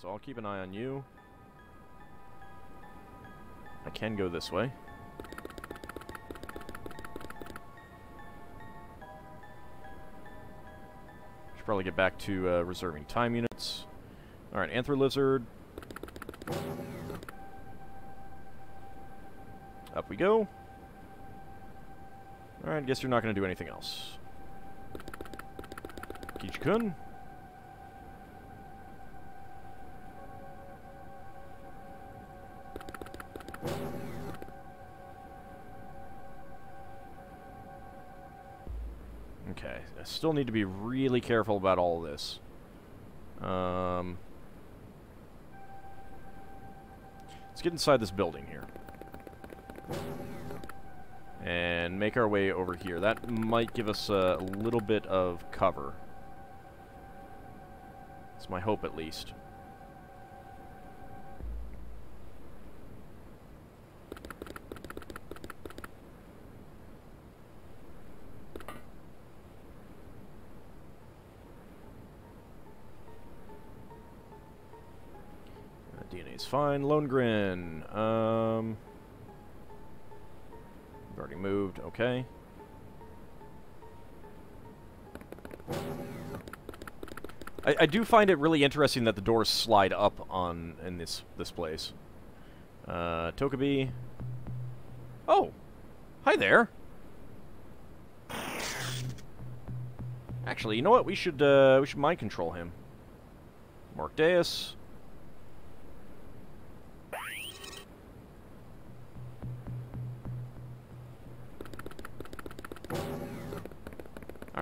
so I'll keep an eye on you. I can go this way. Should probably get back to reserving time units. Alright, Anthro Lizard. Up we go. Alright, guess you're not going to do anything else. Kijikun. Okay, I still need to be really careful about all of this. Let's get inside this building here. And make our way over here. That might give us a little bit of cover. That's my hope, at least. DNA's fine. Lonegren. Already moved, okay. I do find it really interesting that the doors slide up on in this place. Tokubi. Oh! Hi there! Actually, you know what? We should mind control him. Mark Deus.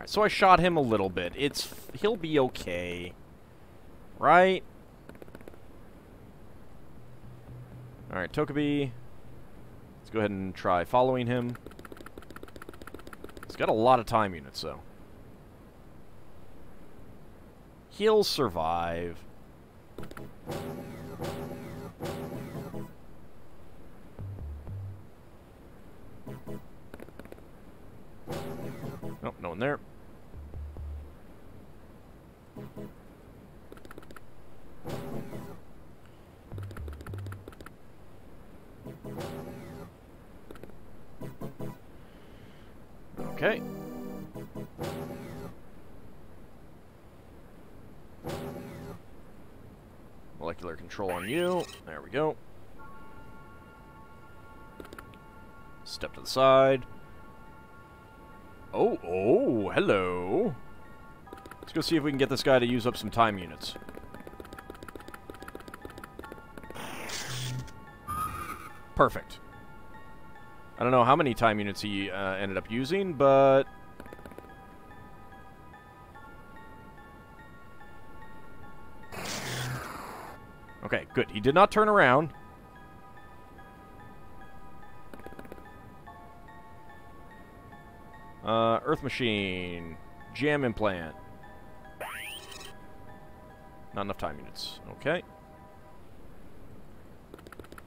So I shot him a little bit. He'll be okay. Right? Alright, Tokubi. Let's go ahead and try following him. He's got a lot of time units, though. He'll survive. Nope, no one there. Okay. Molecular control on you. There we go. Step to the side. Oh, hello. Let's go see if we can get this guy to use up some time units. Perfect. I don't know how many time units he ended up using, but... Okay, good. He did not turn around. Earth Machine. Jam Implant. Not enough time units. Okay.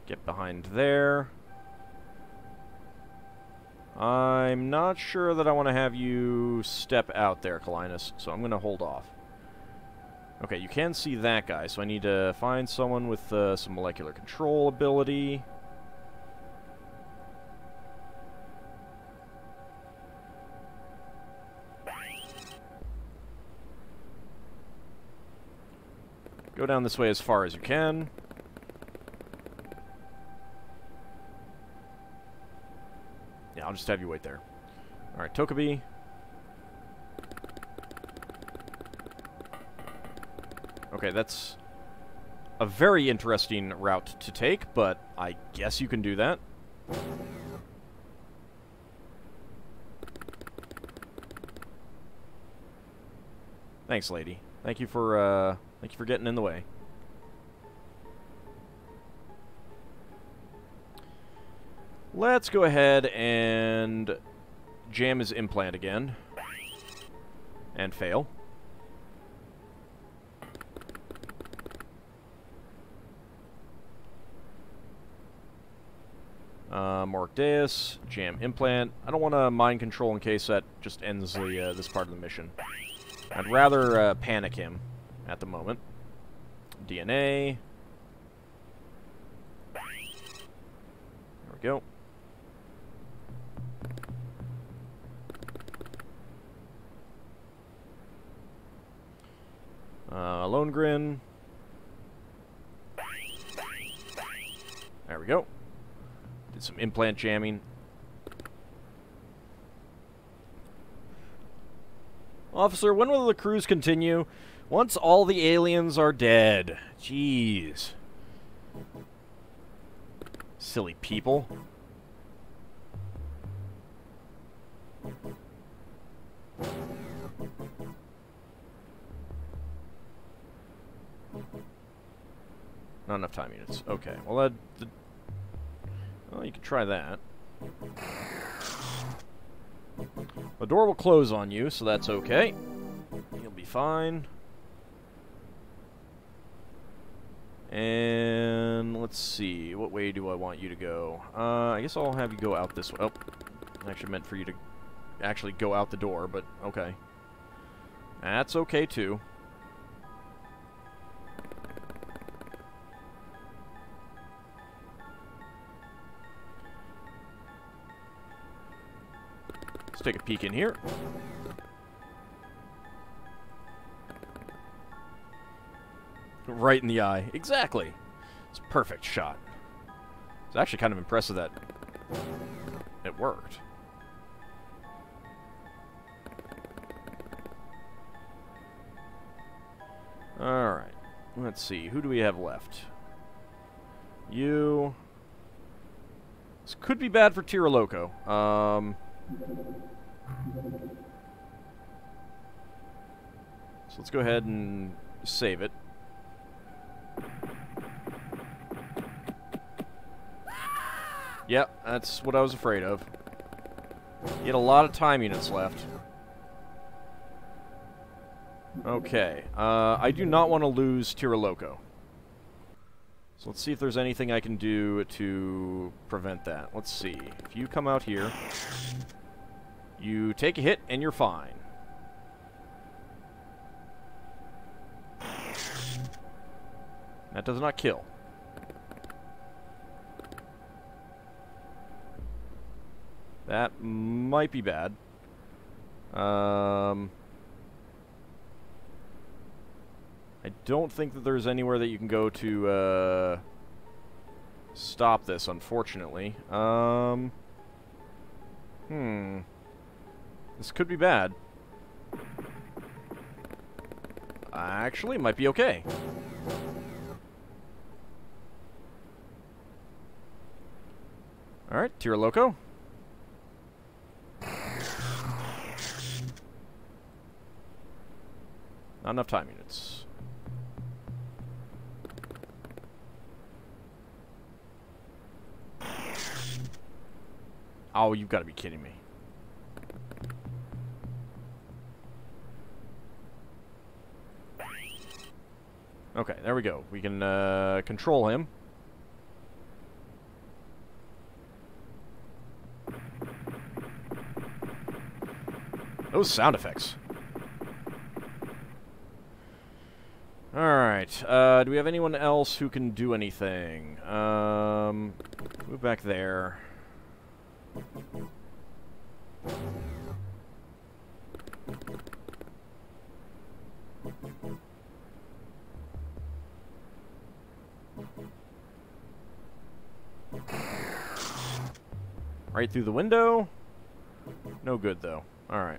Get behind there. I'm not sure that I want to have you step out there, Kalinus, so I'm going to hold off. Okay, you can see that guy, so I need to find someone with some molecular control ability. Go down this way as far as you can. Yeah, I'll just have you wait there. Alright, Tokubi. Okay, that's a very interesting route to take, but I guess you can do that. Thanks, lady. Thank you for getting in the way. Let's go ahead and jam his implant again. And fail. Mark Deus, jam implant. I don't want to mind control in case that just ends the this part of the mission. I'd rather panic him at the moment. DNA. There we go. Lonegren. There we go. Did some implant jamming. Officer, when will the cruise continue? Once all the aliens are dead. Jeez. Silly people. Not enough time units. Okay. Well, that... Well, you can try that. The door will close on you, so that's okay. You'll be fine. And let's see. What way do I want you to go? I guess I'll have you go out this way. Oh, I actually meant for you to actually go out the door, but okay. That's okay, too. Let's take a peek in here. Right in the eye. Exactly. It's a perfect shot. It's actually kind of impressive that it worked. Alright. Let's see. Who do we have left? You. This could be bad for Tiraloco. So let's go ahead and save it. Yeah, that's what I was afraid of. You had a lot of time units left. Okay, I do not want to lose Tiraloco. So let's see if there's anything I can do to prevent that. Let's see. If you come out here, you take a hit and you're fine. That does not kill. That might be bad. I don't think that there's anywhere that you can go to stop this, unfortunately. This could be bad. Actually, it might be okay. Alright, Tiraloco. Not enough time units. Oh, you've got to be kidding me. Okay, there we go. We can control him. Those sound effects. Alright, do we have anyone else who can do anything? Move back there. Right through the window. No good, though. Alright.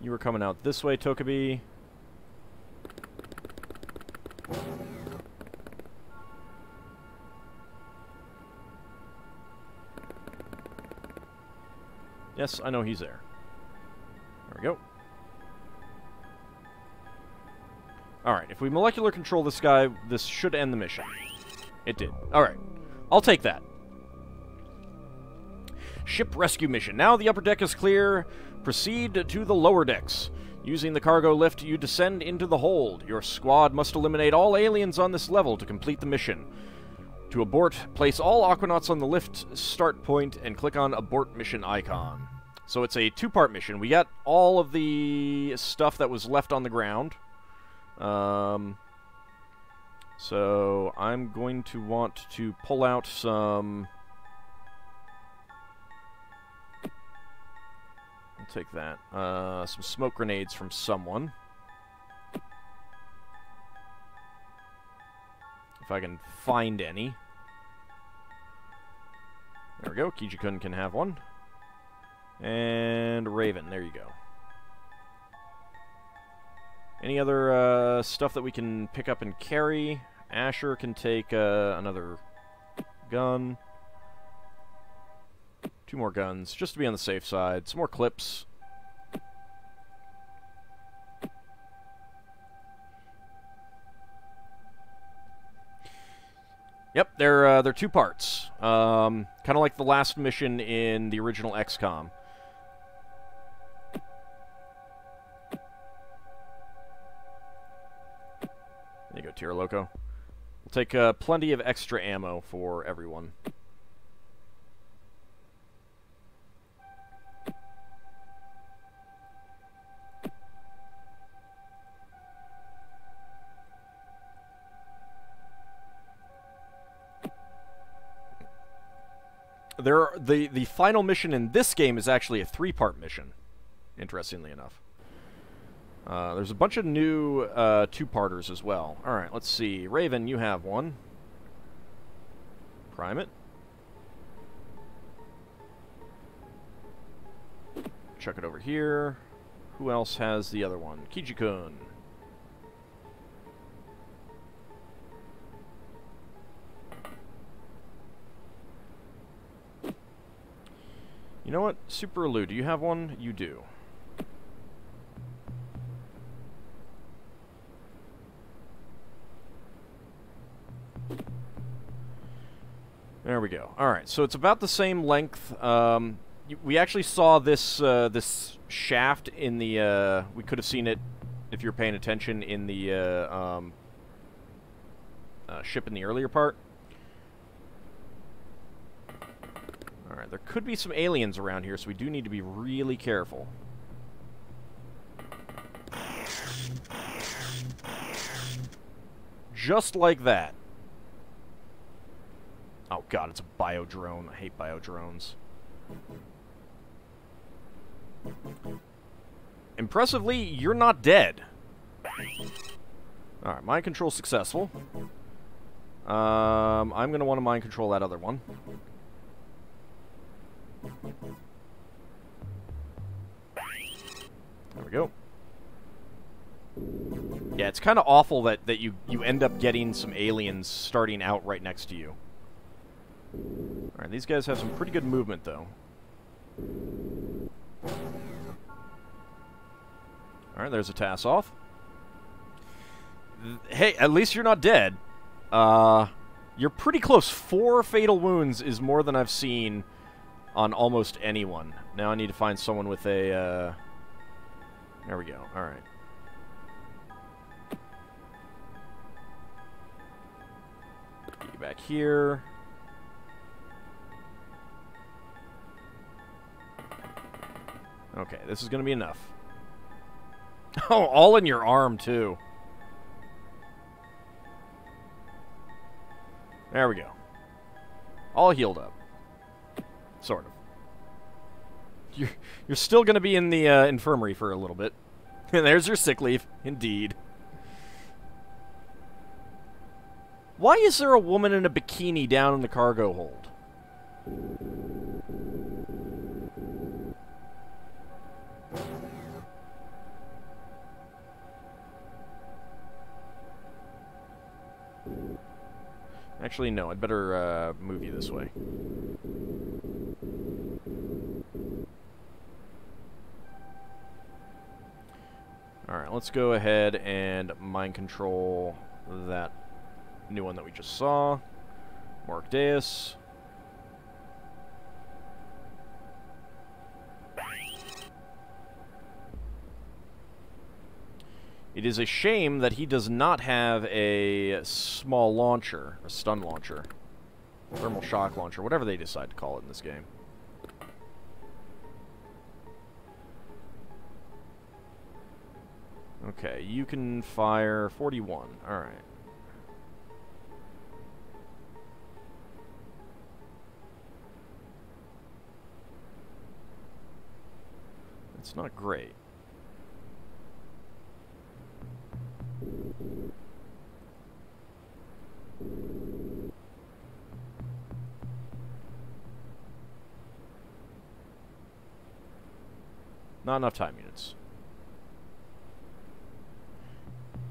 You were coming out this way, Tokubi. Yes, I know he's there. There we go. Alright, if we molecular control this guy, this should end the mission. It did. Alright. I'll take that. Ship rescue mission. Now the upper deck is clear. Proceed to the lower decks. Using the cargo lift, you descend into the hold. Your squad must eliminate all aliens on this level to complete the mission. To abort, place all Aquanauts on the lift start point and click on Abort Mission icon. So it's a two-part mission. We got all of the stuff that was left on the ground. So I'm going to want to pull out some... I'll take that. Some smoke grenades from someone. If I can find any. There we go. Kijikun can have one. And Raven. There you go. Any other stuff that we can pick up and carry? Asher can take another gun. Two more guns, just to be on the safe side. Some more clips. Yep, they're two parts. Kind of like the last mission in the original XCOM. There you go, Tiraloco. We'll take plenty of extra ammo for everyone. There, the final mission in this game is actually a three-part mission, interestingly enough. There's a bunch of new two-parters as well. All right, let's see. Raven, you have one. Prime it. Chuck it over here. Who else has the other one? Kijikun. You know what? Super Lou, do you have one? You do. There we go. All right, so it's about the same length. We actually saw this this shaft in the... we could have seen it, if you're paying attention, in the ship in the earlier part. Alright, there could be some aliens around here, so we do need to be really careful. Just like that. Oh god, it's a bio drone. I hate bio drones. Impressively, you're not dead. Alright, mind control successful. I'm going to want to mind control that other one. There we go. Yeah, it's kind of awful that you end up getting some aliens starting out right next to you. Alright, these guys have some pretty good movement, though. Alright, there's a Tasoth. Hey, at least you're not dead. You're pretty close. 4 fatal wounds is more than I've seen on almost anyone. Now I need to find someone with a... There we go. All right. Get you back here. Okay, this is going to be enough. Oh, all in your arm, too. There we go. All healed up. Sort of. You're still going to be in the infirmary for a little bit. And there's your sick leave, indeed. Why is there a woman in a bikini down in the cargo hold? Actually, no. I'd better move you this way. Alright, let's go ahead and mind control that new one that we just saw. Mark Deus. It is a shame that he does not have a small launcher, a stun launcher, thermal shock launcher, whatever they decide to call it in this game. Okay, you can fire 41. All right. It's not great. Not enough time units.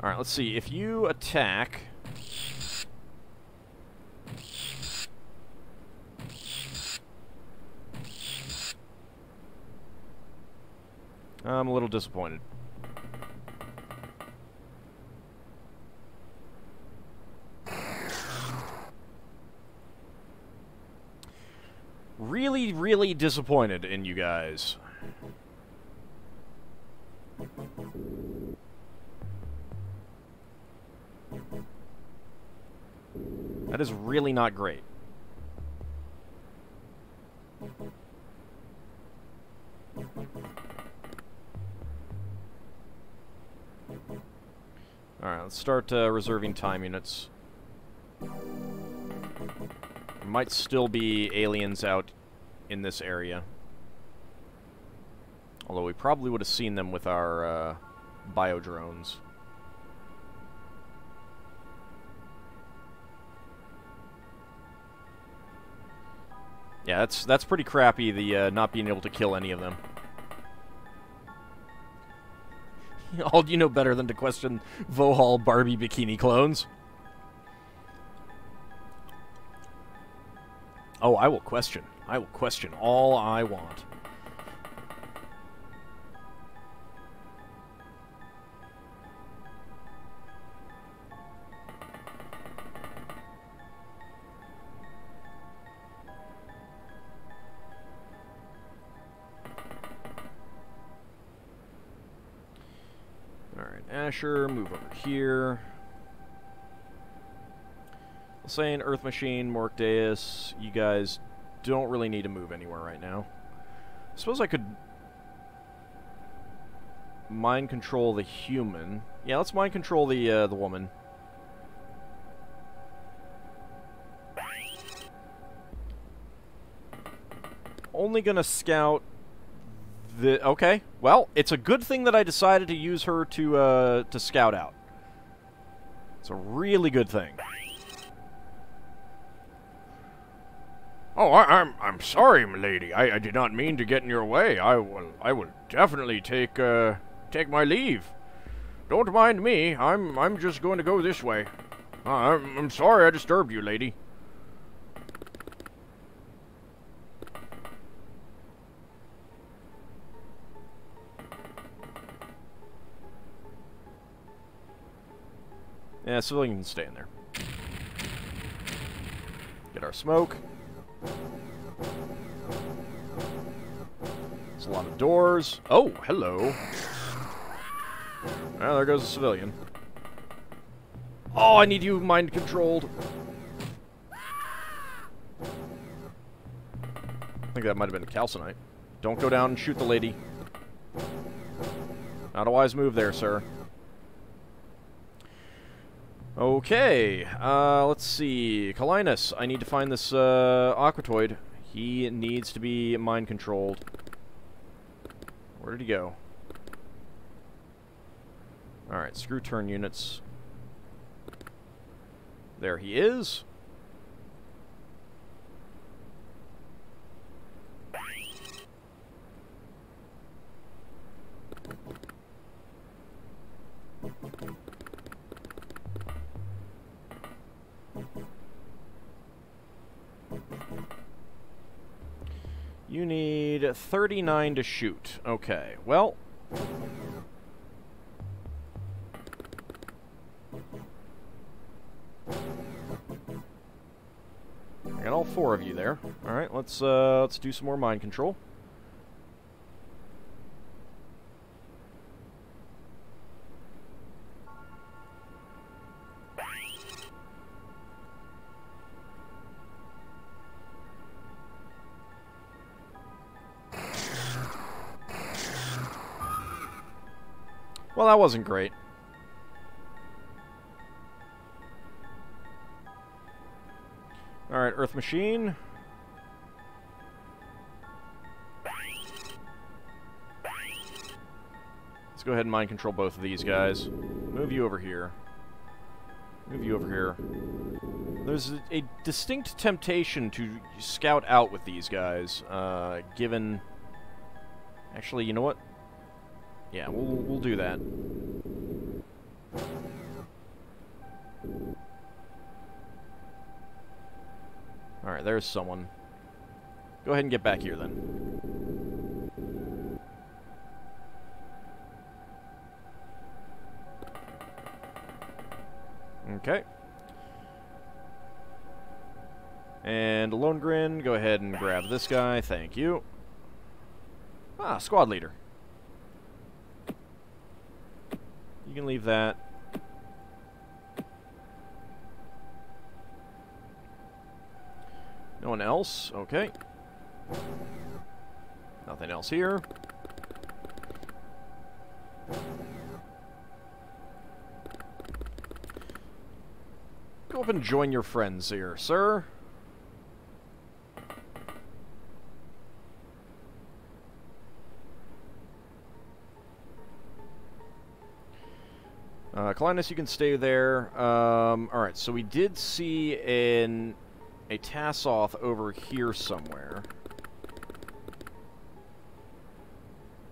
All right, let's see. If you attack... I'm a little disappointed. Really, really disappointed in you guys. That is really not great. Alright, let's start reserving time units. There might still be aliens out in this area. Although we probably would have seen them with our bio drones. Yeah, that's pretty crappy, the not being able to kill any of them. All you know better than to question Vohal Barbie bikini clones. Oh, I will question. I will question all I want. Asher, move over here. Lasane, Earth Machine, Mark Deus, you guys don't really need to move anywhere right now. I suppose I could mind control the human. Yeah, let's mind control the woman. Only gonna scout. Okay, well, it's a good thing that I decided to use her to scout out. It's a really good thing. Oh, I'm sorry, m'lady. I did not mean to get in your way. I will definitely take my leave. Don't mind me. I'm just going to go this way. I'm sorry I disturbed you, lady. Yeah, civilian can stay in there. Get our smoke. There's a lot of doors. Oh, hello. Well, there goes a civilian. Oh, I need you mind controlled. I think that might have been a calcinite. Don't go down and shoot the lady. Not a wise move there, sir. Okay, let's see. Kalinus, I need to find this Aquatoid. He needs to be mind-controlled. Where did he go? Alright, screw turn units. There he is. You need 39 to shoot. Okay, well... I got all four of you there. Alright, let's do some more mind control. Well, that wasn't great. Alright, Earth Machine. Let's go ahead and mind control both of these guys. Move you over here. Move you over here. There's a distinct temptation to scout out with these guys, given... Actually, you know what? Yeah, we'll do that. Alright, there's someone. Go ahead and get back here, then. Okay. And Lonegren, go ahead and grab this guy. Thank you. Ah, squad leader. You can leave that. No one else? Okay. Nothing else here. Go up and join your friends here, sir. Kalinus, you can stay there. Alright, so we did see in... a Tasoth over here somewhere.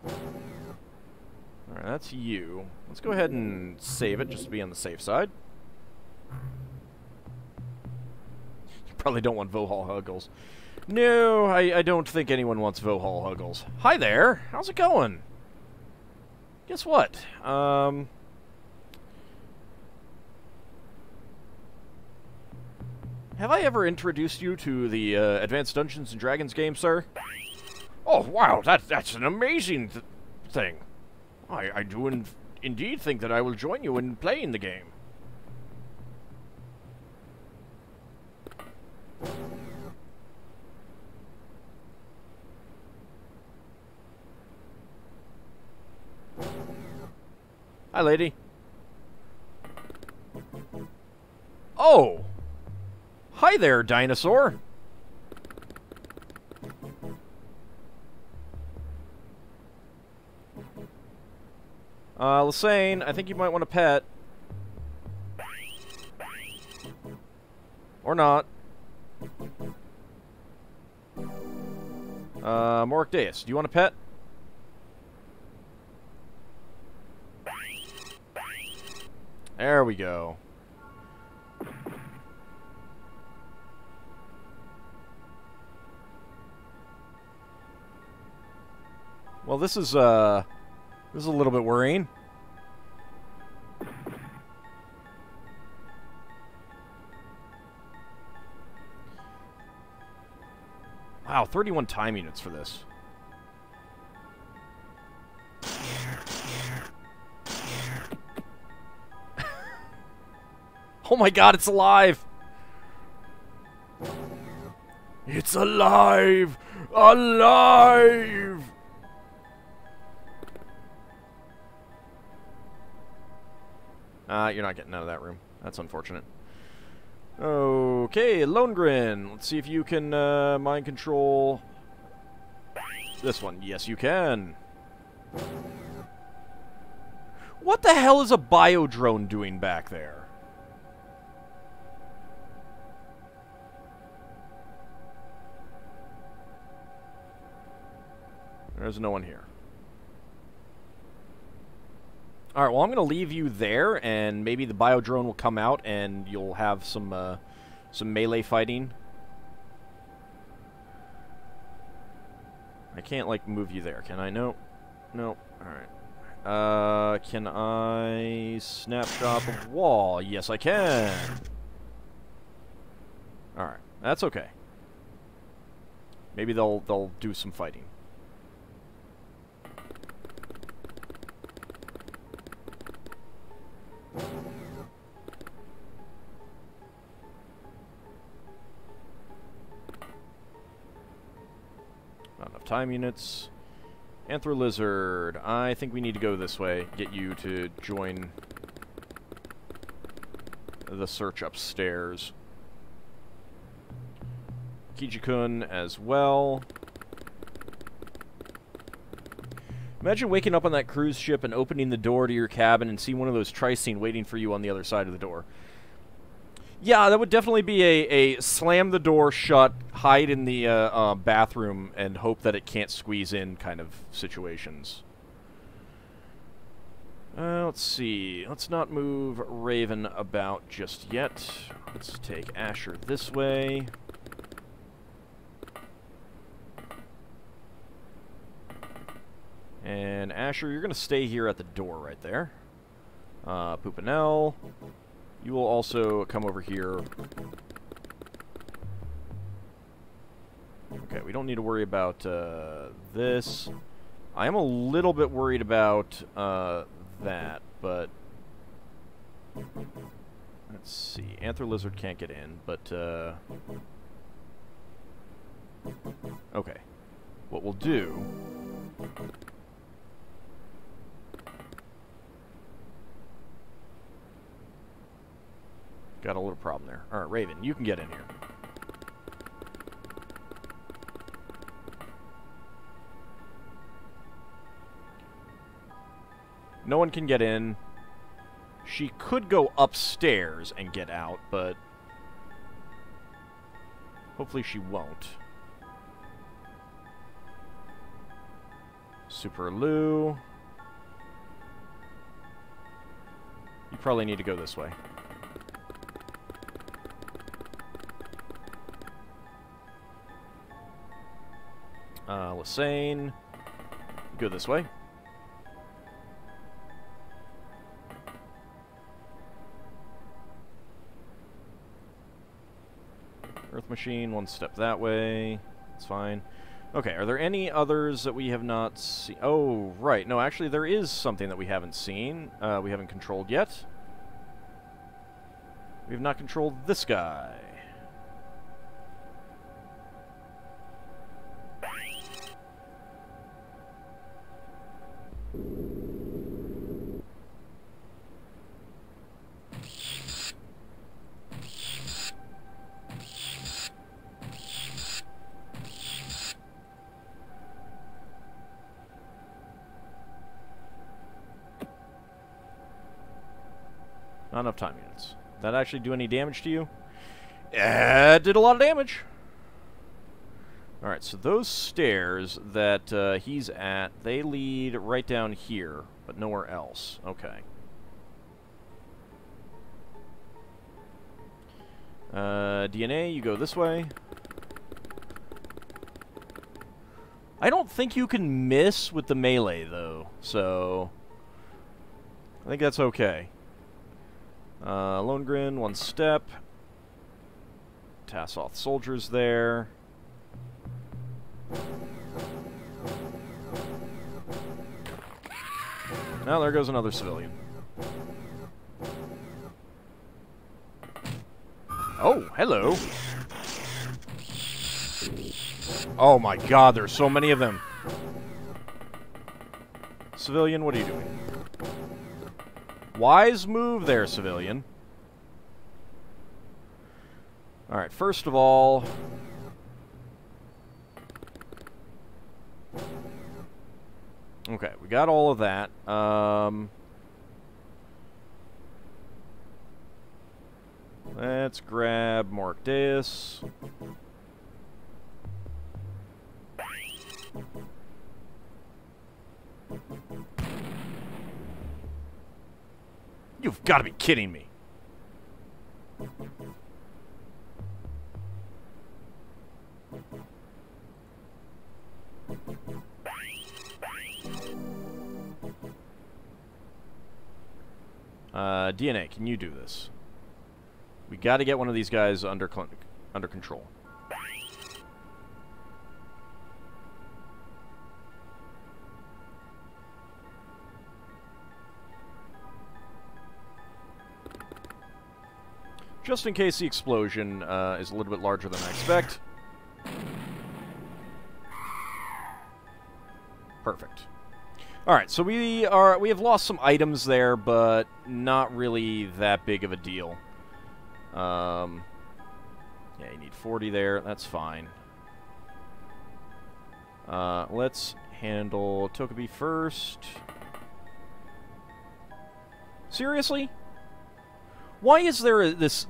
Alright, that's you. Let's go ahead and save it, just to be on the safe side. You probably don't want Vohal Huggles. No, I don't think anyone wants Vohal Huggles. Hi there! How's it going? Guess what? Have I ever introduced you to the Advanced Dungeons and Dragons game, sir? Oh, wow, that's an amazing thing. I do indeed think that I will join you in playing the game. Hi, lady. Oh! Hi there, dinosaur! Lasane, I think you might want a pet. Or not. Mark Deus, do you want a pet? There we go. Well, this is a little bit worrying. Wow, 31 time units for this. Oh my god, it's alive! It's alive! Alive! You're not getting out of that room. That's unfortunate. Okay, Lonegren. Let's see if you can mind control this one. Yes, you can. What the hell is a bio drone doing back there? There's no one here. Alright, well, I'm going to leave you there, and maybe the bio drone will come out, and you'll have some melee fighting. I can't, like, move you there, can I? No. No. Alright. Can I snapshot a wall? Yes, I can. Alright. That's okay. Maybe they'll do some fighting. Not enough time units. Anthro Lizard, I think we need to go this way. Get you to join the search upstairs. Kijikun as well. Imagine waking up on that cruise ship and opening the door to your cabin and seeing one of those tricene waiting for you on the other side of the door. Yeah, that would definitely be a slam the door shut, hide in the bathroom, and hope that it can't squeeze in kind of situations. Let's see. Let's not move Raven about just yet. Let's take Asher this way. And Asher, you're going to stay here at the door right there. Pupinel, you will also come over here. Okay, we don't need to worry about this. I am a little bit worried about that, but... Let's see. Anthro Lizard can't get in, but... Okay. What we'll do... Got a little problem there. Alright, Raven, you can get in here. No one can get in. She could go upstairs and get out, but... Hopefully she won't. Super Lou. You probably need to go this way. Lasane, go this way. Earth Machine, one step that way. It's fine. Okay, are there any others that we have not seen? Oh, right. No, actually, there is something that we haven't seen. We haven't controlled yet. We have not controlled this guy. Not enough time units. Did that actually do any damage to you? It did a lot of damage. Alright, so those stairs that he's at, they lead right down here, but nowhere else. Okay. DNA, you go this way. I don't think you can miss with the melee, though, so... I think that's okay. Lonegren, one step. Tasoth soldiers there. Now there goes another civilian. Oh, hello. Oh my god, there's so many of them. Civilian, what are you doing? Wise move there, civilian. Alright, first of all... Okay, we got all of that. Let's grab Mark Deus. You've got to be kidding me. DNA, can you do this? We got to get one of these guys under control. Just in case the explosion is a little bit larger than I expect. Perfect. Alright, so we have lost some items there, but not really that big of a deal. Yeah, you need 40 there. That's fine. Let's handle Tokubi first. Seriously? Why is there this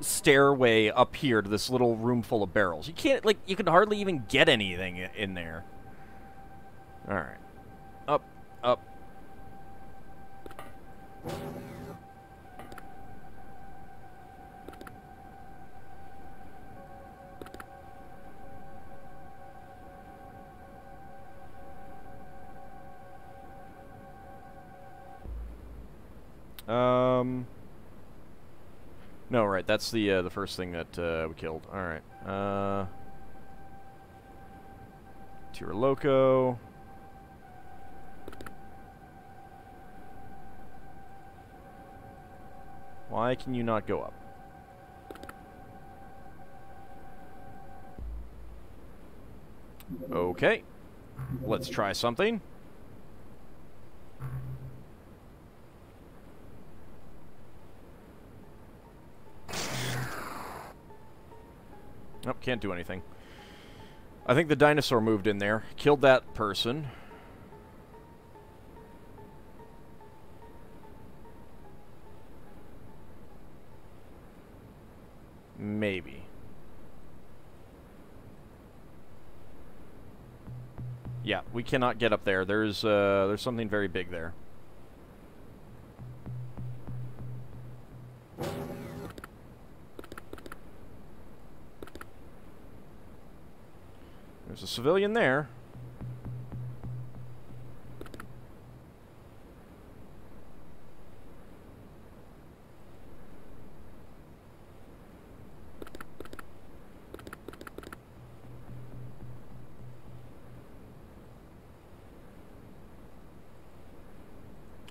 stairway up here to this little room full of barrels? You can't, like, you can hardly even get anything in there. Alright. Up, up. No, right, that's the first thing that we killed. Alright. Tiraloco. Why can you not go up? Okay. Let's try something. Nope, can't do anything. I think the dinosaur moved in there. Killed that person. Maybe. Yeah, we cannot get up there. There's something very big there. There's a civilian there.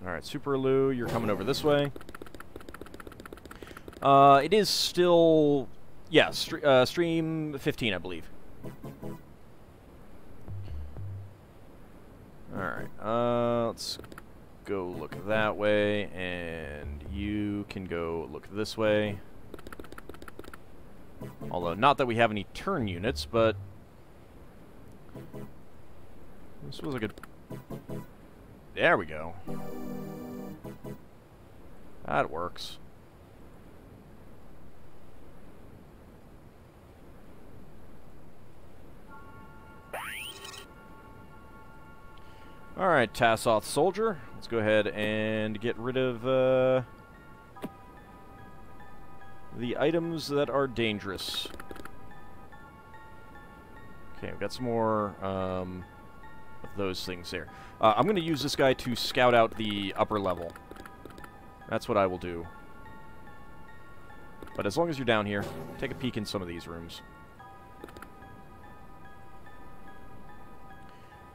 Alright, Super Lou, you're coming over this way. It is still... yeah, stream 15, I believe. Alright, let's go look that way, and you can go look this way. Although, not that we have any turn units, but... this was a good... there we go. That works. Alright, Tasoth soldier. Let's go ahead and get rid of the items that are dangerous. Okay, we've got some more of those things here. I'm going to use this guy to scout out the upper level. That's what I will do. But as long as you're down here, take a peek in some of these rooms.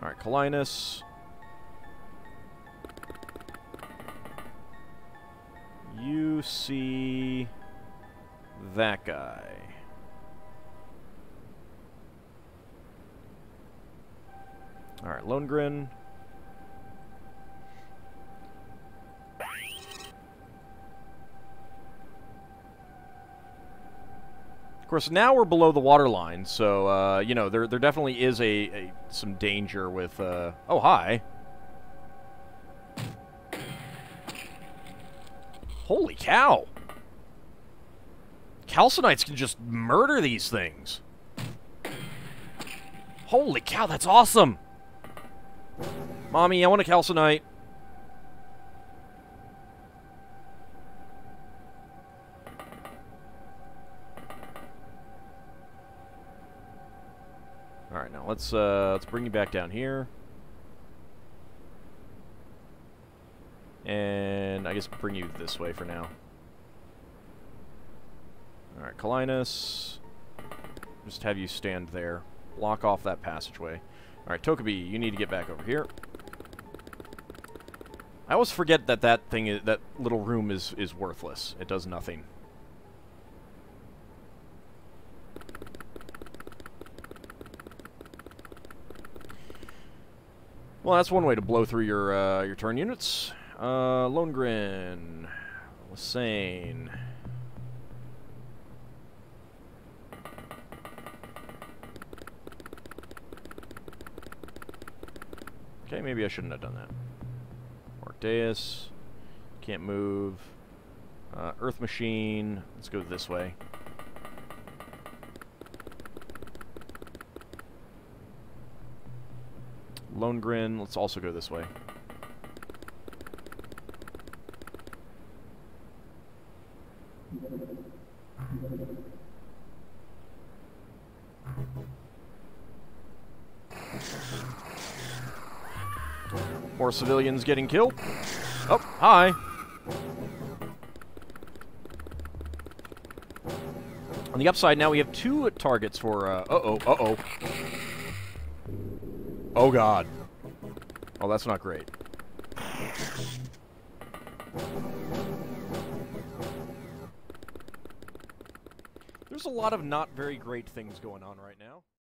Alright, Kalinus. You see that guy. All right, Lonegren. Of course, now we're below the water line, so you know there definitely is some danger with. Oh hi. Holy cow! Calcinites can just murder these things. Holy cow, that's awesome! Mommy, I want a calcinite. Alright, now let's bring you back down here. And I guess bring you this way for now. Alright, Kalinus. Just have you stand there. Block off that passageway. Alright, Tokubi, you need to get back over here. I always forget that that little room is worthless. It does nothing. Well, that's one way to blow through your turn units. Lonegren, Lasane. Okay, maybe I shouldn't have done that. Arcdeus, can't move. Earth Machine, let's go this way. Lonegren, let's also go this way. More civilians getting killed. Oh, hi. On the upside, now we have two targets for, Oh, God. Oh, that's not great. There's a lot of not very great things going on right now.